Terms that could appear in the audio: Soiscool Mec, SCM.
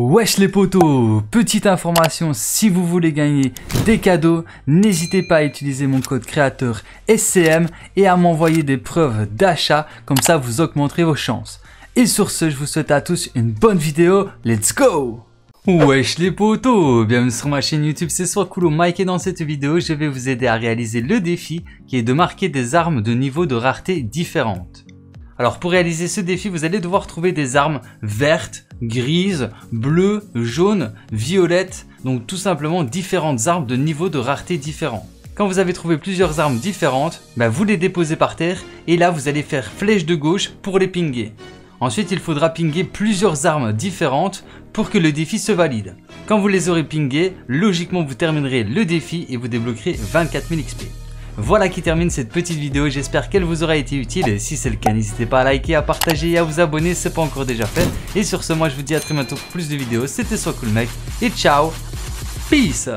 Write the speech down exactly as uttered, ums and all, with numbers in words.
Wesh les potos, petite information, si vous voulez gagner des cadeaux, n'hésitez pas à utiliser mon code créateur S C M et à m'envoyer des preuves d'achat, comme ça vous augmenterez vos chances. Et sur ce, je vous souhaite à tous une bonne vidéo, let's go! Wesh les potos, bienvenue sur ma chaîne YouTube, c'est Soiscool Mec et dans cette vidéo, je vais vous aider à réaliser le défi qui est de marquer des armes de niveaux de rareté différentes. Alors pour réaliser ce défi, vous allez devoir trouver des armes vertes, grises, bleues, jaunes, violettes, donc tout simplement différentes armes de niveaux de rareté différents. Quand vous avez trouvé plusieurs armes différentes, bah vous les déposez par terre et là vous allez faire flèche de gauche pour les pinguer. Ensuite il faudra pinguer plusieurs armes différentes pour que le défi se valide. Quand vous les aurez pinguées, logiquement vous terminerez le défi et vous débloquerez vingt-quatre mille X P. Voilà qui termine cette petite vidéo, j'espère qu'elle vous aura été utile et si c'est le cas n'hésitez pas à liker, à partager et à vous abonner si ce n'est pas encore déjà fait. Et sur ce moi je vous dis à très bientôt pour plus de vidéos, c'était Soiscool Mec et ciao, peace.